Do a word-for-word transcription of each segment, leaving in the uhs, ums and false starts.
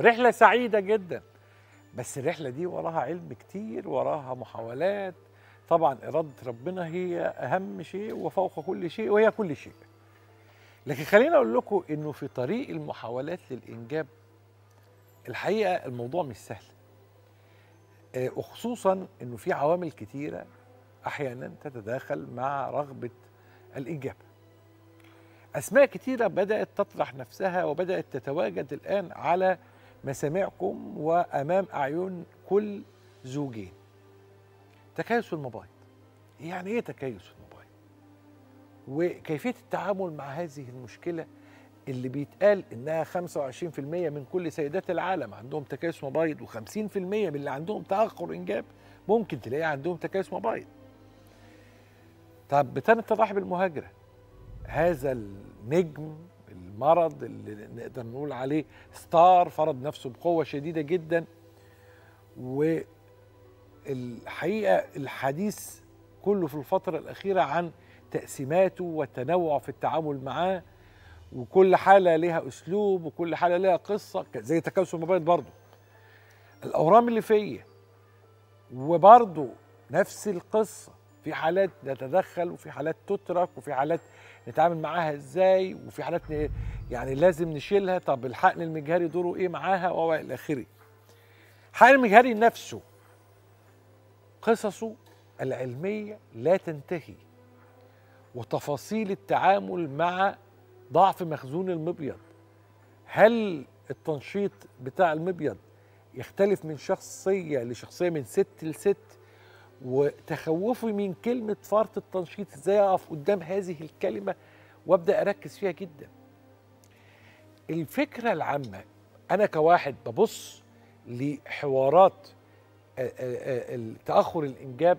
رحلة سعيدة جدا، بس الرحلة دي وراها علم كتير، وراها محاولات، طبعا إرادة ربنا هي أهم شيء وفوق كل شيء وهي كل شيء. لكن خليني أقول لكم إنه في طريق المحاولات للإنجاب الحقيقة الموضوع مش سهل، وخصوصا إنه في عوامل كتيرة أحيانا تتداخل مع رغبة الإنجاب. أسماء كتيرة بدأت تطرح نفسها وبدأت تتواجد الآن على مسامعكم وأمام أعين كل زوجين. تكيس في المبايض، يعني إيه تكيس في المبايض؟ وكيفية التعامل مع هذه المشكلة اللي بيتقال إنها خمسة وعشرين بالمئة من كل سيدات العالم عندهم تكيس مبايض، وخمسين بالمئة من اللي عندهم تأخر إنجاب ممكن تلاقي عندهم تكيس مبايض. طب بطانة الرحم المهاجرة، هذا النجم، المرض اللي نقدر نقول عليه ستار، فرض نفسه بقوة شديدة جدا، والحقيقة الحديث كله في الفترة الأخيرة عن تقسيماته والتنوع في التعامل معاه، وكل حالة لها أسلوب وكل حالة لها قصة، زي تكيس المبايض برضه الأورام اللي فيه وبرضه نفس القصة، في حالات نتدخل وفي حالات تترك وفي حالات نتعامل معاها ازاي وفي حالات يعني لازم نشيلها. طب الحقن المجهري دوره ايه معاها والى اخره. الحقن المجهري نفسه قصصه العلميه لا تنتهي، وتفاصيل التعامل مع ضعف مخزون المبيض، هل التنشيط بتاع المبيض يختلف من شخصيه لشخصيه من ست لست، وتخوفي من كلمة فرط التنشيط، ازاي اقف قدام هذه الكلمة وابدأ اركز فيها جدا. الفكرة العامة، انا كواحد ببص لحوارات تأخر الانجاب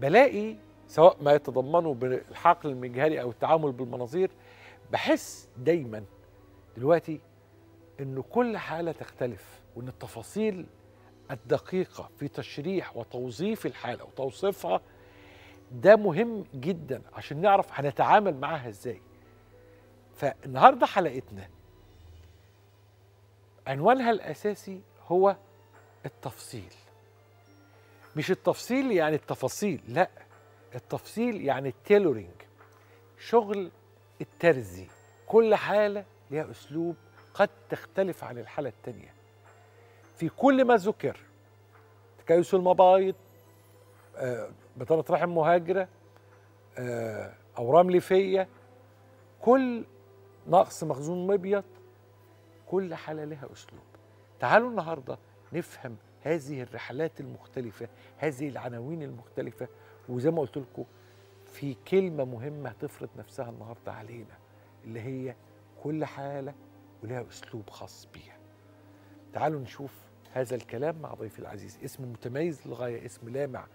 بلاقي سواء ما يتضمنه بالحقن المجهري او التعامل بالمناظير، بحس دايما دلوقتي انه كل حالة تختلف، وان التفاصيل الدقيقة في تشريح وتوظيف الحالة وتوصيفها ده مهم جدا عشان نعرف هنتعامل معاها ازاي. فالنهاردة حلقتنا عنوانها الأساسي هو التفصيل. مش التفصيل يعني التفاصيل، لا، التفصيل يعني التيلورينج، شغل الترزي، كل حالة لها أسلوب قد تختلف عن الحالة التانية. في كل ما ذكر، تكيس المبايض، بطانة رحم مهاجرة، أورام ليفية، كل نقص مخزون مبيض، كل حالة لها أسلوب. تعالوا النهاردة نفهم هذه الرحلات المختلفة، هذه العناوين المختلفة، وزي ما قلت لكم في كلمة مهمة هتفرض نفسها النهاردة علينا، اللي هي كل حالة ولها أسلوب خاص بيها. تعالوا نشوف هذا الكلام مع ضيفي العزيز، اسم متميز للغاية، اسم لامع،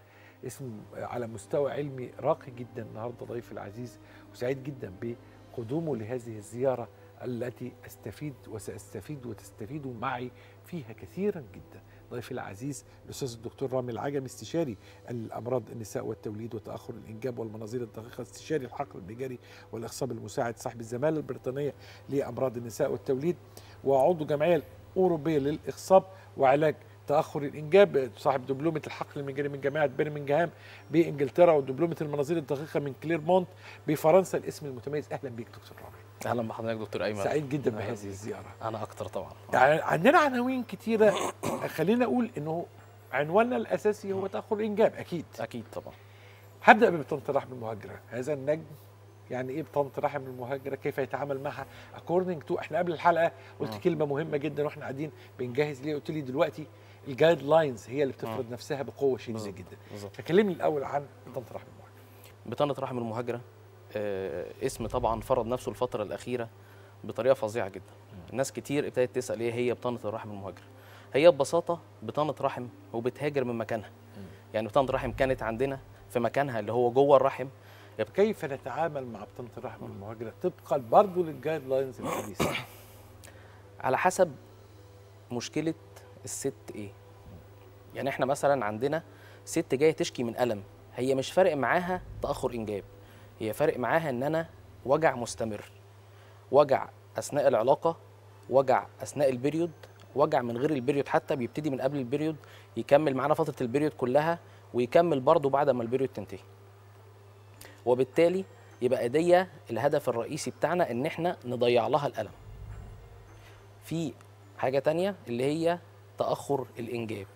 اسم على مستوى علمي راقي جدا. النهارده ضيفي العزيز، وسعيد جدا بقدومه لهذه الزيارة التي أستفيد وسأستفيد وتستفيد معي فيها كثيرا جدا. ضيفي العزيز الأستاذ الدكتور رامي العجمي، استشاري الأمراض النساء والتوليد وتأخر الإنجاب والمناظير الدقيقة، استشاري الحقن المجهري والإخصاب المساعد، صاحب الزمالة البريطانية لأمراض النساء والتوليد، وعضو جمعية أوروبية للإخصاب وعلاج تأخر الإنجاب، صاحب دبلومة الحقن المجهري من جامعة برمنجهام بإنجلترا، ودبلومة المناظير الدقيقة من كليرمونت بفرنسا. الاسم المتميز. أهلا بيك دكتور رامي. أهلا بحضرتك دكتور أيمن، سعيد جدا بهذه الزيارة. أنا أكتر طبعا. يعني عندنا عناوين كتيرة، خلينا أقول إنه عنواننا الأساسي هو تأخر الإنجاب. أكيد أكيد طبعا. هبدأ ببطانة الرحم المهاجرة، هذا النجم. يعني ايه بطانة الرحم المهاجرة؟ كيف يتعامل معها اكوردنج تو؟ احنا قبل الحلقه قلت آه. كلمه مهمه جدا واحنا قاعدين بنجهز ليه، قلت لي دلوقتي الجايد لاينز هي اللي بتفرض آه. نفسها بقوه شديده جدا. فكلمني الاول عن بطانة الرحم المهاجرة. بطانة الرحم المهاجرة آه اسم طبعا فرض نفسه الفتره الاخيره بطريقه فظيعه جدا. آه. ناس كتير ابتدت تسال ايه هي بطانة الرحم المهاجرة. هي ببساطه بطانة رحم وبتهاجر من مكانها. آه. يعني بطانة رحم كانت عندنا في مكانها اللي هو جوه الرحم. كيف نتعامل مع بطانة الرحم المهاجرة طبقا برضه للجايد لاينز الحديثة؟ على حسب مشكلة الست ايه. يعني احنا مثلا عندنا ست جايه تشكي من ألم، هي مش فارق معاها تأخر إنجاب، هي فارق معاها ان انا وجع مستمر، وجع أثناء العلاقة وجع اثناء البريود، وجع من غير البريود حتى، بيبتدي من قبل البريود يكمل معانا فتره البريود كلها، ويكمل برضه بعد ما البريود تنتهي. وبالتالي يبقى دي الهدف الرئيسي بتاعنا، ان احنا نضيع لها الالم. في حاجه ثانيه اللي هي تاخر الانجاب،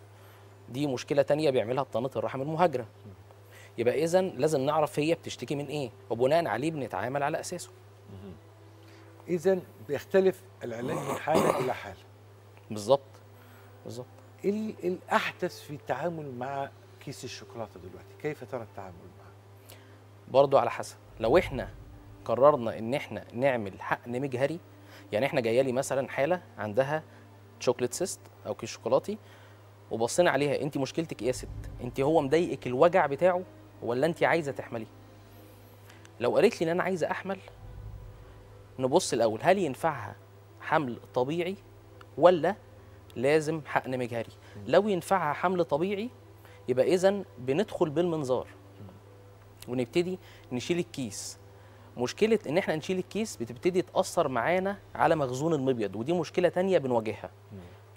دي مشكله ثانيه بيعملها بطانه الرحم المهاجره. يبقى اذا لازم نعرف هي بتشتكي من ايه، وبناء عليه بنتعامل على اساسه. اذا بيختلف العلاج من حاله الى حاله. بالظبط بالظبط. ايه الاحدث في التعامل مع كيس الشوكولاته دلوقتي؟ كيف ترى التعامل معه؟ برضه على حسب، لو احنا قررنا ان احنا نعمل حقن مجهري، يعني احنا جايه لي مثلا حاله عندها شوكليت سيست او كيس شوكولاتي، وبصينا عليها، انت مشكلتك ايه يا ست؟ انت هو مضايقك الوجع بتاعه ولا انت عايزه تحمليه؟ لو قالت لي ان انا عايزه احمل، نبص الاول هل ينفعها حمل طبيعي ولا لازم حقن مجهري. لو ينفعها حمل طبيعي يبقى اذا بندخل بالمنظار ونبتدي نشيل الكيس. مشكله ان احنا نشيل الكيس بتبتدي تاثر معانا على مخزون المبيض، ودي مشكله ثانيه بنواجهها.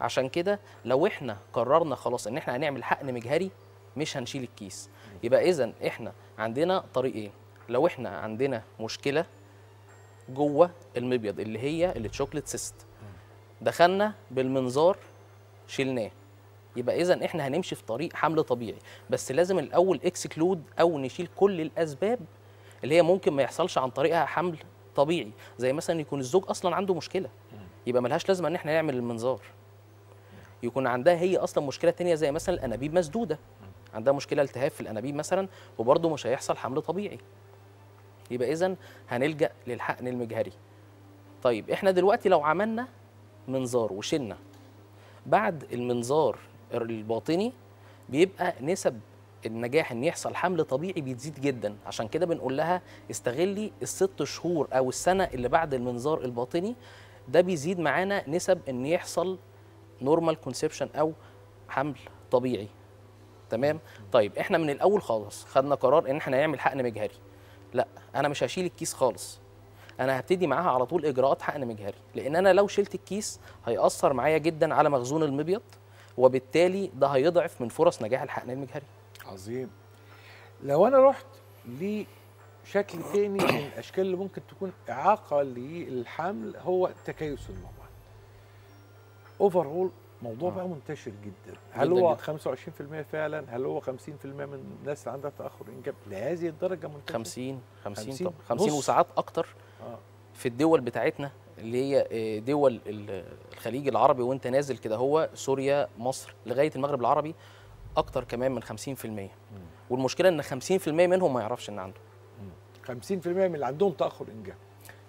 عشان كده لو احنا قررنا خلاص ان احنا هنعمل حقن مجهري مش هنشيل الكيس، يبقى اذا احنا عندنا طريقين. لو احنا عندنا مشكله جوه المبيض اللي هي التشوكليت سيست، دخلنا بالمنظار شلناه، يبقى اذا احنا هنمشي في طريق حمل طبيعي، بس لازم الاول اكسكلود او نشيل كل الاسباب اللي هي ممكن ما يحصلش عن طريقها حمل طبيعي، زي مثلا يكون الزوج اصلا عنده مشكله، يبقى ملهاش لازمه ان احنا نعمل المنظار. يكون عندها هي اصلا مشكله ثانيه زي مثلا الانابيب مسدوده، عندها مشكله التهاب في الانابيب مثلا، وبرده مش هيحصل حمل طبيعي، يبقى اذا هنلجا للحقن المجهري. طيب احنا دلوقتي لو عملنا منظار وشلنا، بعد المنظار الباطني بيبقى نسب النجاح ان يحصل حمل طبيعي بتزيد جدا، عشان كده بنقول لها استغلي الست شهور او السنه اللي بعد المنظار الباطني، ده بيزيد معانا نسب ان يحصل نورمال كونسبشن او حمل طبيعي. تمام؟ طيب احنا من الاول خالص خدنا قرار ان احنا هنعمل حقن مجهري، لا انا مش هشيل الكيس خالص، انا هبتدي معاها على طول اجراءات حقن مجهري، لان انا لو شلت الكيس هيأثر معايا جدا على مخزون المبيض، وبالتالي ده هيضعف من فرص نجاح الحقن المجهري. عظيم. لو انا رحت لشكل تاني من الاشكال اللي ممكن تكون اعاقه للحمل، هو تكيس الموضوع اوفرول، موضوع بقى منتشر جدا. هل جداً هو جداً. خمسة وعشرين في المية فعلا؟ هل هو خمسين في المية من الناس اللي عندها تاخر انجاب لهذه الدرجه منتشر؟ خمسين خمسين خمسين وساعات اكتر. آه. في الدول بتاعتنا اللي هي دول الخليج العربي، وانت نازل كده هو سوريا، مصر، لغايه المغرب العربي، اكتر كمان من خمسين في المية. مم. والمشكله ان خمسين في المية منهم ما يعرفش ان عنده. مم. خمسين في المية من اللي عندهم تاخر انجاب،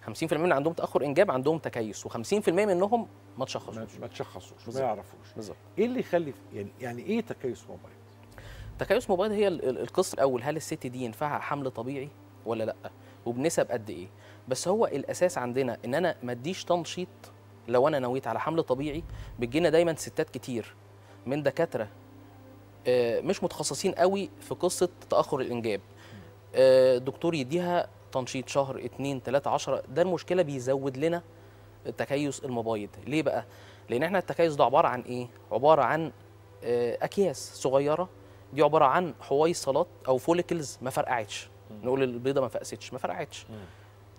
خمسين في المية من اللي عندهم تاخر انجاب عندهم تكيس، وخمسين في المية منهم ما تشخصوش ما تشخصوش ما يعرفوش. بالظبط. ايه اللي يخلي يعني يعني ايه تكيس مبيض؟ تكيس مبيض هي القصه الاول، هل الست دي ينفعها حمل طبيعي ولا لا، وبنسب قد ايه؟ بس هو الاساس عندنا ان انا ما اديش تنشيط لو انا نويت على حمل طبيعي. بتجينا دايما ستات كتير من دكاتره مش متخصصين قوي في قصه تاخر الانجاب، الدكتور يديها تنشيط شهر اتنين تلاتة عشرة، ده المشكله بيزود لنا تكيس المبايض. ليه بقى؟ لان احنا التكيس ده عباره عن ايه؟ عباره عن اكياس صغيره، دي عباره عن حويصلات او فوليكلز ما فرقعتش، نقول البيضه ما فقستش، ما فرقعتش.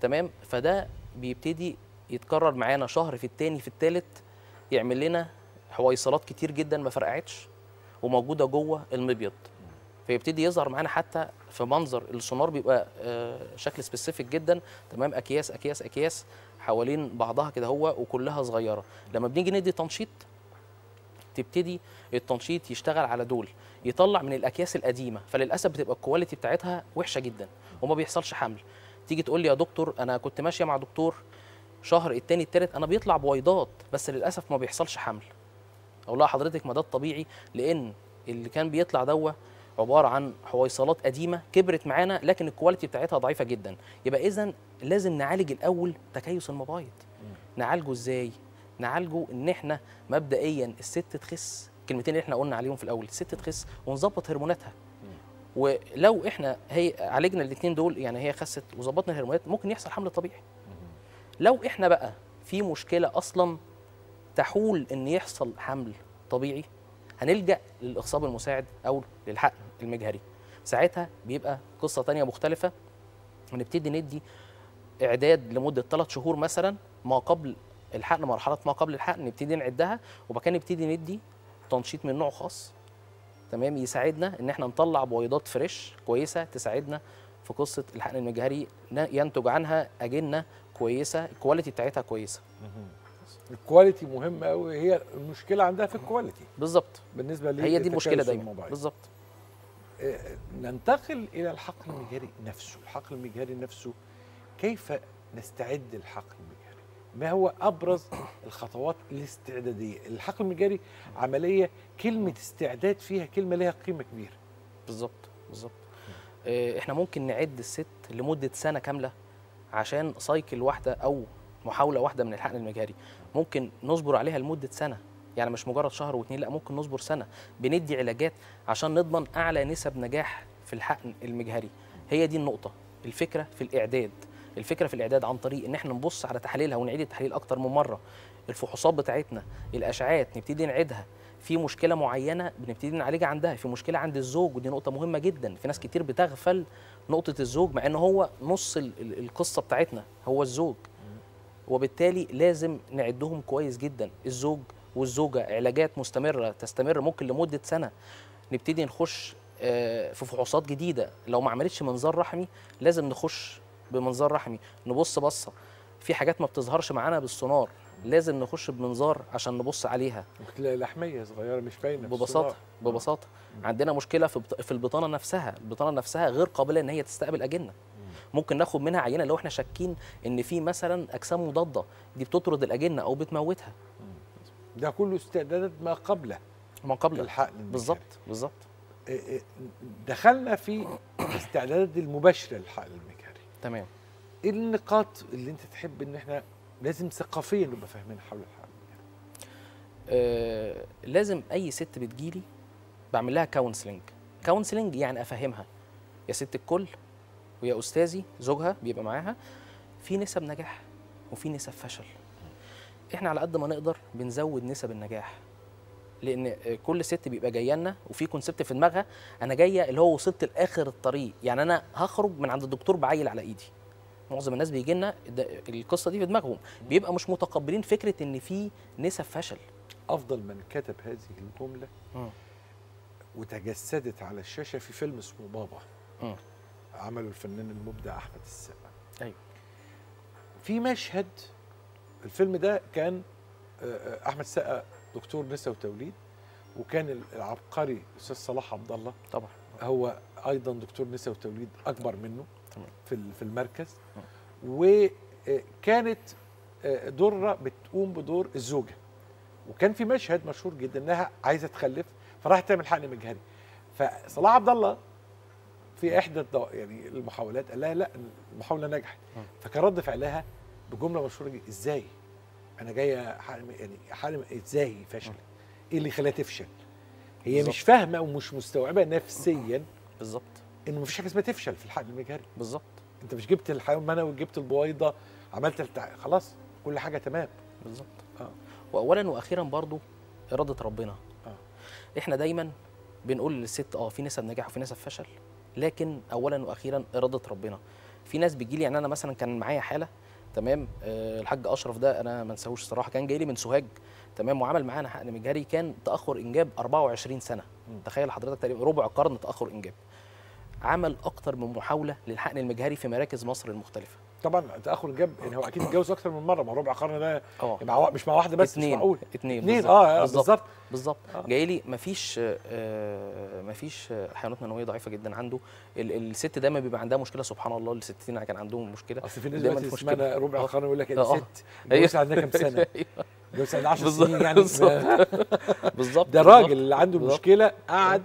تمام؟ فده بيبتدي يتكرر معانا شهر في الثاني في الثالث، يعمل لنا حويصلات كتير جدا ما فرقعتش وموجوده جوه المبيض، فيبتدي يظهر معانا حتى في منظر السونار، بيبقى شكل سبيسيفيك جدا. تمام؟ اكياس اكياس اكياس حوالين بعضها كده هو، وكلها صغيره. لما بنيجي ندي تنشيط، تبتدي التنشيط يشتغل على دول، يطلع من الاكياس القديمه، فللاسف بتبقى الكواليتي بتاعتها وحشه جدا وما بيحصلش حمل. تيجي تقول لي يا دكتور انا كنت ماشيه مع دكتور شهر الثاني الثالث انا بيطلع بويضات، بس للاسف ما بيحصلش حمل. اقول لها حضرتك ما ده الطبيعي، لان اللي كان بيطلع دوه عباره عن حويصلات قديمه كبرت معانا، لكن الكواليتي بتاعتها ضعيفه جدا. يبقى اذا لازم نعالج الاول تكيس المبايض. نعالجه ازاي؟ نعالجه ان احنا مبدئيا الست تخس، الكلمتين اللي احنا قلنا عليهم في الاول، الست تخس ونظبط هرموناتها. ولو احنا هي عالجنا الاثنين دول، يعني هي خست وظبطنا الهرمونات، ممكن يحصل حمل طبيعي. لو احنا بقى في مشكله اصلا تحول ان يحصل حمل طبيعي هنلجأ للاخصاب المساعد او للحقن المجهري. ساعتها بيبقى قصه ثانيه مختلفه، ونبتدي ندي اعداد لمده ثلاث شهور مثلا ما قبل الحقن، مرحله ما قبل الحقن نبتدي نعدها، وبعدين نبتدي ندي تنشيط من نوع خاص تمام يساعدنا ان احنا نطلع بويضات فريش كويسه تساعدنا في قصه الحقن المجهري ينتج عنها اجنه كويسه الكواليتي بتاعتها كويسه. الكواليتي مهم قوي، هي المشكله عندها في الكواليتي بالظبط بالنسبه لي، هي دي المشكله دايما بالظبط. ننتقل الى الحقن المجهري نفسه. الحقن المجهري نفسه كيف نستعد للحقن المجهري؟ ما هو ابرز الخطوات الاستعداديه؟ الحقن المجهري عمليه كلمه استعداد فيها كلمه لها قيمه كبيره. بالظبط بالظبط. احنا ممكن نعد الست لمده سنه كامله عشان سايكل واحده او محاوله واحده من الحقن المجهري، ممكن نصبر عليها لمده سنه، يعني مش مجرد شهر واتنين، لا ممكن نصبر سنه، بندي علاجات عشان نضمن اعلى نسب نجاح في الحقن المجهري. هي دي النقطه، الفكره في الاعداد، الفكره في الاعداد عن طريق ان احنا نبص على تحاليلها ونعيد التحليل اكتر من مره، الفحوصات بتاعتنا، الاشعاعات نبتدي نعيدها، في مشكله معينه بنبتدي نعالجها عندها، في مشكله عند الزوج، ودي نقطه مهمه جدا، في ناس كتير بتغفل نقطه الزوج مع ان هو نص القصه بتاعتنا هو الزوج، وبالتالي لازم نعدهم كويس جدا. الزوج والزوجه علاجات مستمره تستمر ممكن لمده سنه، نبتدي نخش في فحوصات جديده، لو ما عملتش منظار رحمي لازم نخش بمنظار رحمي، نبص بصه في حاجات ما بتظهرش معانا بالسونار لازم نخش بمنظار عشان نبص عليها، بتلاقي لحميه صغيره مش باينه ببساطه ببساطه. عندنا مشكله في البطانه نفسها، البطانه نفسها غير قابله ان هي تستقبل اجنه، ممكن ناخد منها عينه لو احنا شاكين ان في مثلا اجسام مضاده دي بتطرد الاجنه او بتموتها. ده كله استعدادات ما قبله ما قبل الحقن. بالظبط بالظبط. دخلنا في الاستعدادات المباشره للحقن المجهري. تمام. ايه النقاط اللي انت تحب ان احنا لازم ثقافيا نبقى فاهمين حول الحقن المجهري؟ آه، لازم اي ست بتجيلي بعمل لها كونسلنج، كونسلنج يعني افهمها يا ست الكل ويا استاذي زوجها بيبقى معاها في نسب نجاح وفي نسب فشل، احنا على قد ما نقدر بنزود نسب النجاح، لان كل ست بيبقى جايه لنا وفي كونسبت في دماغها انا جايه اللي هو وصلت لاخر الطريق، يعني انا هخرج من عند الدكتور بعيل على ايدي. معظم الناس بيجي لنا القصه دي في دماغهم، بيبقى مش متقبلين فكره ان في نسب فشل. افضل من كتب هذه الجمله م. وتجسدت على الشاشه في فيلم اسمه بابا، م. عمله الفنان المبدع احمد السقا. ايوه. في مشهد الفيلم ده كان احمد السقا دكتور نساء وتوليد، وكان العبقري الاستاذ صلاح عبد الله طبعا هو ايضا دكتور نساء وتوليد اكبر منه في في المركز، وكانت دره بتقوم بدور الزوجه، وكان في مشهد مشهور جدا انها عايزه تخلف فراحت تعمل حقن مجهري، فصلاح عبد الله في احدى يعني المحاولات قال لها لا المحاوله نجحت، فكان رد فعلها بجمله مشهوره جدا ازاي؟ انا جايه حقن يعني حقن ازاي فشل؟ ايه اللي خلاها تفشل؟ هي بالزبط. مش فاهمه ومش مستوعبه نفسيا بالظبط انه مفيش حاجه اسمها تفشل في الحقن المجهري. بالظبط. انت مش جبت الحيوان المنوي جبت البويضه عملت التع... خلاص كل حاجه تمام. بالظبط. اه واولا واخيرا برضو اراده ربنا. اه احنا دايما بنقول للست اه في نسب نجاح وفي نسب فشل، لكن اولا واخيرا اراده ربنا. في ناس بتجيلي، يعني انا مثلا كان معايا حاله تمام، أه الحاج اشرف ده انا ما انساهوش الصراحه، كان جاي لي من سوهاج تمام، وعمل معانا حقن مجهري كان تاخر انجاب أربعة وعشرين سنه، م. تخيل حضرتك تقريبا ربع قرن تاخر انجاب. عمل اكتر من محاوله للحقن المجهري في مراكز مصر المختلفه. طبعا تاخر انجاب يعني هو اكيد اتجوز اكتر من مره، ما ربع قرن ده مع مش مع واحده بس، اتنين مش معقول اتنين, اتنين اه بالظبط بالظبط. آه. جاي لي ما فيش آه ما فيش حيوانات منويه ضعيفه جدا عنده، ال الست دايما بيبقى عندها مشكله، سبحان الله الستين كان عندهم مشكله، اصل في ناس دايما اسمها ربع قرن يقول لك الست اتجوزت عندها كام سنه؟ اتجوزت عندها عشر سنين يعني بالظبط. ده الراجل اللي عنده المشكله قعد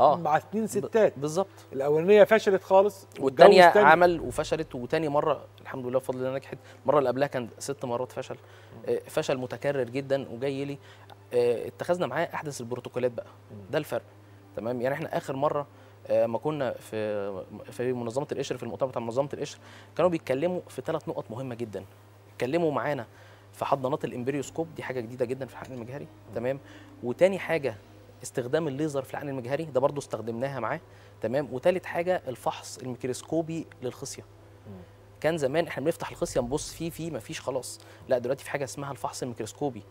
آه. مع اتنين ستات بالظبط، الاولانيه فشلت خالص والثانيه عمل وفشلت، وتاني مره الحمد لله بفضل الله نجحت، المره اللي قبلها كان ست مرات فشل، فشل متكرر جدا، وجاي لي اتخذنا معاه احدث البروتوكولات بقى. ده الفرق تمام، يعني احنا اخر مره ما كنا في في منظمه القشر في المؤتمر بتاع منظمه القشر كانوا بيتكلموا في ثلاث نقط مهمه جدا، اتكلموا معانا فحضانات الامبريوسكوب دي حاجه جديده جدا في الحقن المجهري، تمام. وتاني حاجه استخدام الليزر في الحقن المجهري، ده برضو استخدمناها معاه، تمام. وتالت حاجه الفحص الميكروسكوبي للخصيه. كان زمان احنا بنفتح الخصيه نبص فيه فيه مفيش خلاص، لا دلوقتي في حاجه اسمها الفحص الميكروسكوبي،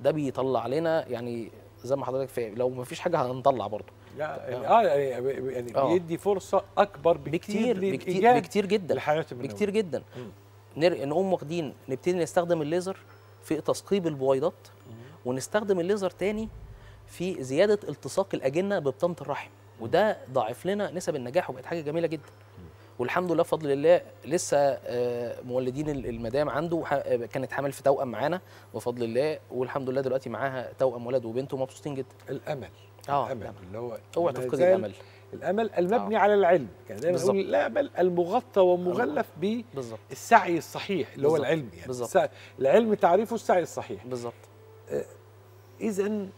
ده بيطلع لنا يعني زي ما حضرتك في لو مفيش حاجه هنطلع برضو. يعني اه يعني بيدي فرصه اكبر بكتير بكتير بكتير, بكتير جدا بكتير جدا نقوم واخدين نبتدي نستخدم الليزر في تثقيب البويضات، ونستخدم الليزر تاني في زياده التصاق الاجنه ببطانه الرحم، وده ضاعف لنا نسب النجاح وبقت حاجه جميله جدا. والحمد لله بفضل الله لسه مولدين المدام عنده كانت حامل في توأم معانا بفضل الله، والحمد لله دلوقتي معاها توأم ولد وبنت ومبسوطين جدا. الامل اه الامل اللي هو اوعى تفقدي الامل، الامل المبني آه. على العلم، يعني دايما بقول الامل المغطى ومغلف بالسعي الصحيح اللي هو العلم، يعني بالزبط. العلم تعريفه السعي الصحيح بالظبط. آه اذا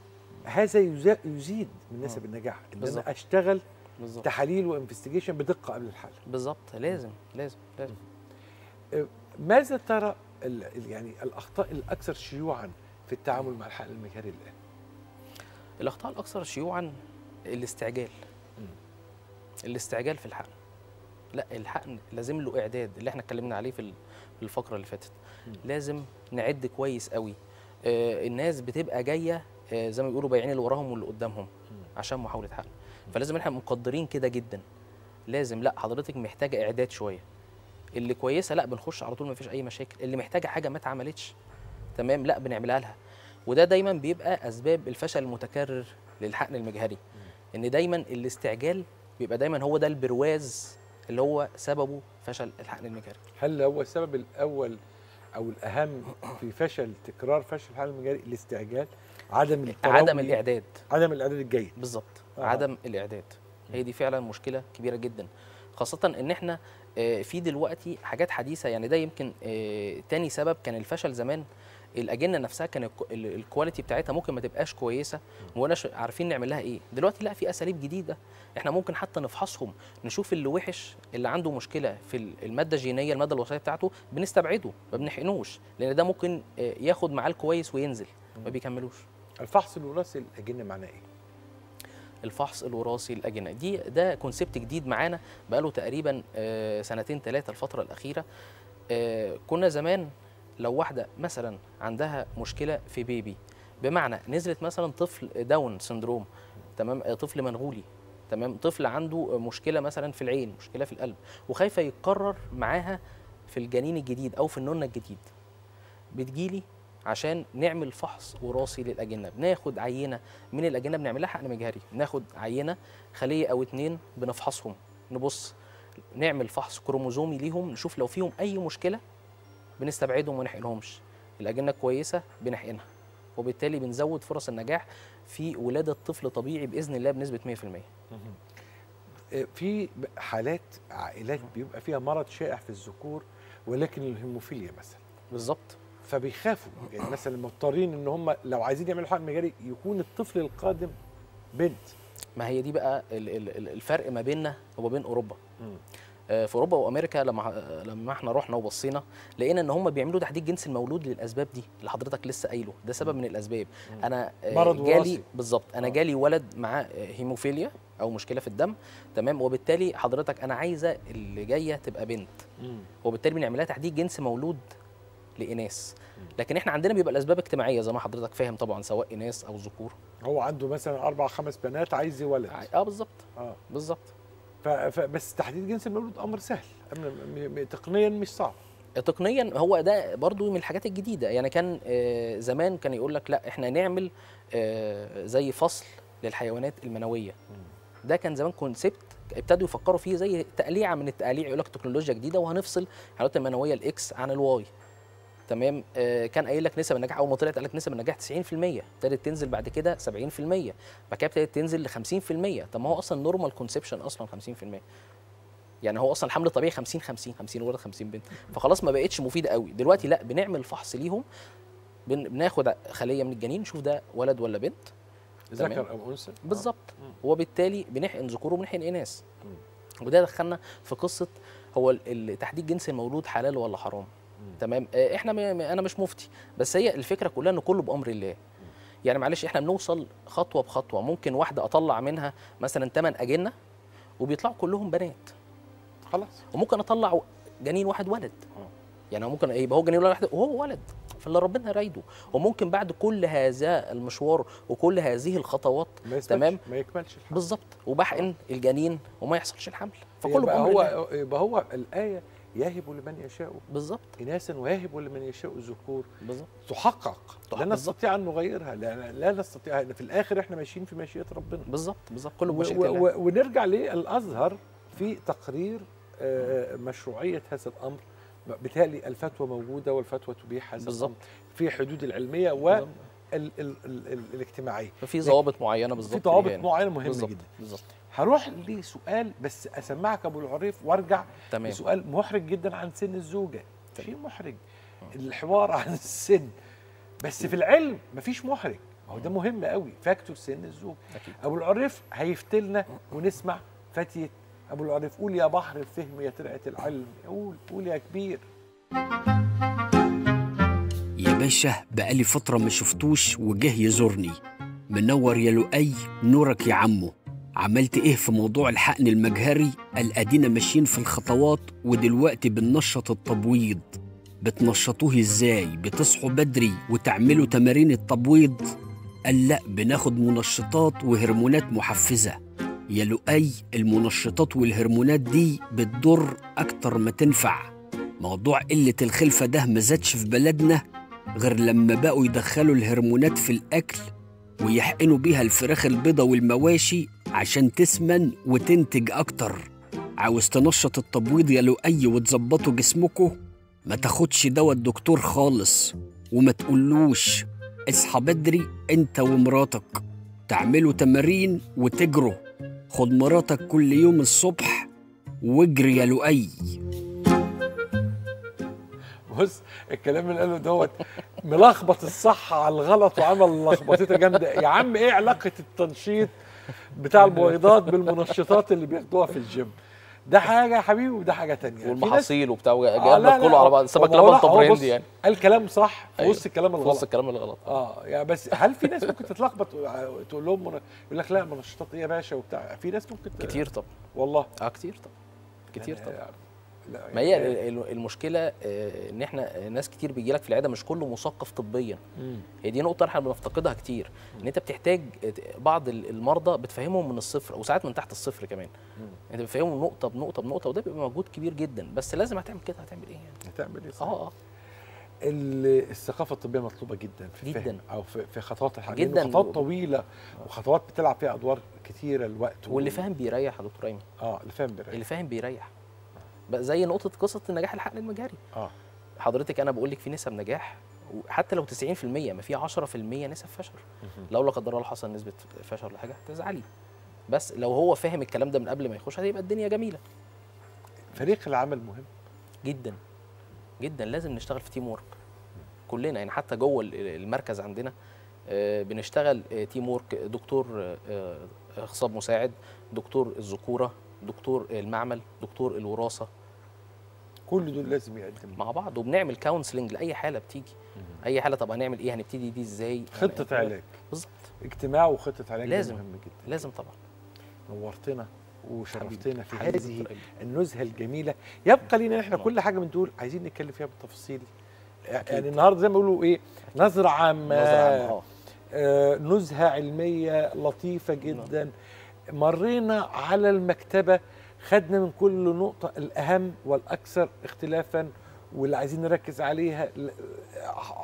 هذا يزيد من نسب آه. النجاح ان انا اشتغل بالزبط. تحاليل وانفستيجيشن بدقه قبل الحل بالظبط، لازم لازم لازم. آه ماذا ترى يعني الاخطاء الاكثر شيوعا في التعامل مع الحقن المجهري الان؟ الاخطاء الاكثر شيوعا الاستعجال. الاستعجال في الحقن، لا الحقن لازم له اعداد اللي احنا اتكلمنا عليه في الفقره اللي فاتت، لازم نعد كويس قوي. آه الناس بتبقى جايه آه زي ما بيقولوا بايعين اللي وراهم واللي قدامهم عشان محاوله حقن، فلازم احنا مقدرين كده جدا. لازم لا حضرتك محتاجه اعداد شويه، اللي كويسه لا بنخش على طول ما فيش اي مشاكل، اللي محتاجه حاجه ما اتعملتش تمام لا بنعملها لها. وده دايما بيبقى اسباب الفشل المتكرر للحقن المجهري، ان دايما الاستعجال بيبقى دايما هو ده البرواز اللي هو سببه فشل الحقن المجهري. هل هو السبب الاول او الاهم في فشل تكرار فشل الحقن المجهري الاستعجال؟ عدم التروي، عدم الاعداد، عدم الاعداد الجيد بالظبط. آه. عدم الاعداد هي دي فعلا مشكله كبيره جدا، خاصه ان احنا في دلوقتي حاجات حديثه. يعني ده يمكن تاني سبب كان الفشل زمان، الاجنه نفسها كان الكواليتي بتاعتها ممكن ما تبقاش كويسه وما كناش عارفين نعمل لها ايه. دلوقتي لا، في اساليب جديده احنا ممكن حتى نفحصهم، نشوف اللي وحش اللي عنده مشكله في الماده الجينيه الماده الوصيه بتاعته بنستبعده ما بنحقنوش، لان ده ممكن ياخد معاه الكويس وينزل ما بيكملوش. الفحص الوراثي الاجنه معناه ايه؟ الفحص الوراثي الاجنه دي ده كونسبت جديد معانا بقاله تقريبا سنتين ثلاثه الفتره الاخيره. كنا زمان لو واحدة مثلا عندها مشكلة في بيبي، بمعنى نزلت مثلا طفل داون سندروم، تمام، طفل منغولي، تمام، طفل عنده مشكلة مثلا في العين، مشكلة في القلب، وخايفة يتكرر معاها في الجنين الجديد أو في النونة الجديد، بتجيلي عشان نعمل فحص وراثي للأجنة. بناخد عينة من الأجنة بنعملها حقن مجهري، بناخد عينة خلية أو اتنين بنفحصهم، نبص نعمل فحص كروموزومي ليهم، نشوف لو فيهم أي مشكلة بنستبعدهم ونحقنهمش، الاجنه كويسه بنحقنها، وبالتالي بنزود فرص النجاح في ولاده طفل طبيعي باذن الله بنسبه مية في المية. في حالات عائلات بيبقى فيها مرض شائع في الذكور ولكن الهيموفيليا مثلا بالظبط، فبيخافوا يعني مثلا مضطرين ان هم لو عايزين يعملوا حقن مجهري يكون الطفل القادم بنت. ما هي دي بقى الفرق ما بيننا وما بين اوروبا. مم. في اوروبا وامريكا لما لما احنا رحنا وبصينا لقينا ان هم بيعملوا تحديد جنس المولود للاسباب دي اللي حضرتك لسه قايله، ده سبب من الاسباب. انا جالي بالظبط، انا جالي ولد معاه هيموفيليا او مشكله في الدم، تمام، وبالتالي حضرتك انا عايزه اللي جايه تبقى بنت، وبالتالي بنعملها تحديد جنس مولود لاناث. لكن احنا عندنا بيبقى الاسباب اجتماعيه زي ما حضرتك فاهم طبعا، سواء اناث او ذكور. هو عنده مثلا اربع خمس بنات عايز ولد. اه بالظبط اه بالظبط. بس تحديد جنس المولود امر سهل تقنيا، مش صعب تقنيا. هو ده برضو من الحاجات الجديده، يعني كان زمان كان يقول لك لا احنا نعمل زي فصل للحيوانات المنويه، ده كان زمان كونسبت ابتدوا يفكروا فيه زي تقليعه من التقليع، يقول لك تكنولوجيا جديده وهنفصل الحيوانات المنويه الاكس عن الواي، تمام. كان قايل لك نسب النجاح، اول ما طلعت قال لك نسب النجاح تسعين في المية، ابتدت تنزل بعد كده سبعين في المية، بعد كده ابتدت تنزل ل خمسين في المية. طب ما هو اصلا نورمال كونسبشن اصلا خمسين في المية، يعني هو اصلا الحمل الطبيعي خمسين خمسين، خمسين ولد خمسين بنت، فخلاص ما بقتش مفيده قوي. دلوقتي لا، بنعمل فحص ليهم، بناخد خليه من الجنين نشوف ده ولد ولا بنت، ذكر او انثى بالظبط، وبالتالي بنحقن ذكور وبنحقن اناث. وده دخلنا في قصه هو تحديد جنس المولود حلال ولا حرام. تمام. احنا انا مش مفتي، بس هي الفكره كلها ان كله بامر الله. يعني معلش احنا بنوصل خطوه بخطوه، ممكن واحده اطلع منها مثلا ثمان اجنه وبيطلعوا كلهم بنات خلاص، وممكن اطلع جنين واحد ولد. يعني ممكن يبقى هو جنين واحد وهو ولد، فاللي ربنا رايده. وممكن بعد كل هذا المشوار وكل هذه الخطوات ما تمام ما يكملش الحمل بالظبط، وبحقن الجنين وما يحصلش الحمل، فكله يبقى هو يبقى هو الايه يهب لمن يشاء بالظبط اناسا ويهب لمن يشاء الذكور بالظبط، تحقق. لا نستطيع ان نغيرها، لا, لا نستطيع. في الاخر احنا ماشيين في مشيئه ربنا بالظبط بالظبط، كله مشيئه الله. و... ونرجع للازهر في تقرير آه مشروعيه هذا الامر. بالتالي الفتوى موجوده والفتوى تبيح هذا بالظبط في حدود العلميه وال ال ال ال الاجتماعيه، ففي ضوابط معينه بالظبط، في ضوابط يعني معينه مهمه بالزبط. جدا بالظبط. هروح لسؤال بس اسمعك ابو العريف وارجع تمام. لسؤال محرج جدا عن سن الزوجه، شيء محرج الحوار عن السن، بس في العلم مفيش محرج، هو ده مهم قوي، فاكتور سن الزوجه. ابو العريف هيفتلنا ونسمع فتيه ابو العريف. قول يا بحر الفهم يا ترعه العلم، قول قول يا كبير. يا باشا بقالي فتره ما شفتوش وجه يزورني، منور يا لؤي، نورك يا عمو. عملت ايه في موضوع الحقن المجهري؟ الادينا ماشيين في الخطوات ودلوقتي بننشط التبويض. بتنشطوه ازاي؟ بتصحوا بدري وتعملوا تمارين التبويض؟ قال لا، بناخد منشطات وهرمونات محفزه. يا لؤي المنشطات والهرمونات دي بتضر اكتر ما تنفع. موضوع قله الخلفه ده ما زادش في بلدنا غير لما بقوا يدخلوا الهرمونات في الاكل ويحقنوا بيها الفراخ البيضه والمواشي عشان تسمن وتنتج اكتر. عاوز تنشط التبويض يا لؤي وتظبطوا جسمكوا، ما تاخدش دواء الدكتور خالص، وما تقولوش. اصحى بدري انت ومراتك، تعملوا تمارين وتجروا. خد مراتك كل يوم الصبح واجري يا لؤي. بص الكلام اللي قاله دوت ملخبط الصحه على الغلط وعمل لخبطتها جامده. يا عم ايه علاقه التنشيط بتاع البويضات بالمنشطات اللي بياخدوها في الجيم؟ ده حاجه يا حبيبي وده حاجه ثانيه، والمحاصيل وبتاع جامد كله على بعض، سمك لبن طبرندي. يعني قال كلام صح في وسط الكلام الغلط، في وسط الكلام الغلط اه يعني. بس هل في ناس ممكن تتلخبط تقول لهم من... يقول لك لا منشطات ايه يا باشا وبتاع؟ في ناس ممكن كتير طبعا والله اه كتير طبعا كتير طبعا يعني... يعني... ما هي المشكله ان احنا ناس كتير بيجي لك في العياده مش كله مثقف طبيا. هي دي نقطه احنا بنفتقدها كتير، ان انت بتحتاج بعض المرضى بتفهمهم من الصفر وساعات من تحت الصفر كمان. مم. انت بتفهمهم نقطه بنقطه بنقطه، وده بيبقى مجهود كبير جدا، بس لازم هتعمل كده. هتعمل ايه يعني؟ هتعمل ايه؟ اه اه الثقافه الطبيه مطلوبه جدا في جدا او في, في خطوات الحقيقه جدا، خطوات طويله وخطوات بتلعب فيها ادوار كتيره الوقت. واللي فاهم بيريح يا دكتور ايمن. اه اللي فاهم بيريح، اللي فاهم بيريح بقى. زي نقطه قصه النجاح الحقن المجهري اه حضرتك، انا بقول لك في نسب نجاح حتى لو تسعين في المية، ما في عشرة في المية نسب فشل. لو لا قدر الله حصل نسبه فشل ولا حاجه هتزعلي، بس لو هو فاهم الكلام ده من قبل ما يخش هتبقى الدنيا جميله. فريق العمل مهم جدا جدا، لازم نشتغل في تيم وورك كلنا. يعني حتى جوه المركز عندنا بنشتغل تيم وورك، دكتور اخصاب مساعد، دكتور الذكوره، دكتور المعمل، دكتور الوراثه، كل دول لازم يقدم مع بعض. وبنعمل كونسلنج لاي حاله بتيجي. مم. اي حاله، طب هنعمل ايه، هنبتدي دي ازاي، خطه علاج بالظبط، اجتماع وخطه علاج لازم مهم جدا، لازم طبعا. نورتنا وشرفتنا في هذه النزهه الجميله. يبقى لينا احنا كل حاجه بنقول عايزين نتكلم فيها بالتفصيل. يعني النهارده زي ما بيقولوا ايه، نظره عامه، نظره عامه، نزهه علميه لطيفه جدا. مم. مرينا على المكتبة، خدنا من كل نقطة الأهم والأكثر اختلافاً واللي عايزين نركز عليها.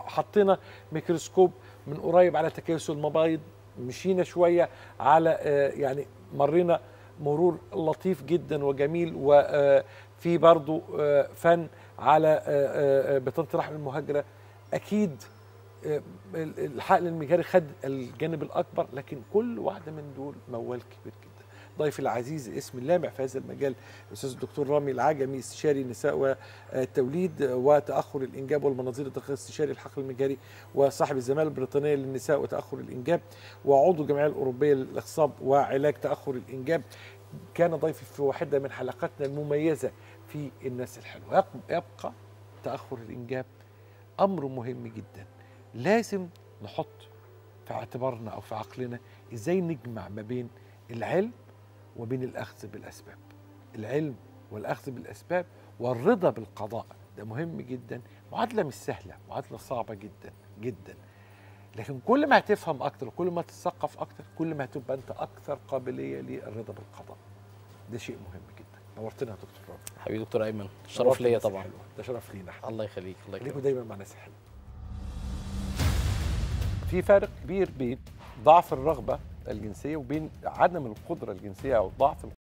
حطينا ميكروسكوب من قريب على تكاسل المبايض، مشينا شوية على يعني مرينا مرور لطيف جدا وجميل. وفي برضو فن على بطانة الرحم المهاجرة. أكيد الحقل المجهري خد الجانب الاكبر، لكن كل واحده من دول موال كبير جدا. ضيفي العزيز اسم لامع في هذا المجال الاستاذ الدكتور رامي العجمي، استشاري النساء والتوليد وتاخر الانجاب والمناظير الدقيقه، استشاري الحقل المجهري وصاحب الزماله البريطانيه للنساء وتاخر الانجاب، وعضو الجمعيه الاوروبيه للاخصاب وعلاج تاخر الانجاب. كان ضيفي في واحده من حلقاتنا المميزه في الناس الحلوه. يبقى تأخر الإنجاب أمر مهم جدا، لازم نحط في اعتبارنا أو في عقلنا إزاي نجمع ما بين العلم وبين الأخذ بالأسباب. العلم والأخذ بالأسباب والرضا بالقضاء ده مهم جدا، معادلة مش سهلة، معادلة صعبة جدا جدا، لكن كل ما هتفهم أكتر وكل ما تتثقف أكتر كل ما هتبقى أنت أكثر قابلية للرضا بالقضاء. ده شيء مهم جدا. نورتنا يا دكتور رامي. حبيبي دكتور أيمن، شرف ليا طبعا. ده شرف لينا. الله يخليك. الله يخليك. خليكم دايما مع ناس حلوة. في فرق كبير بين ضعف الرغبة الجنسية وبين عدم القدرة الجنسية أو ضعف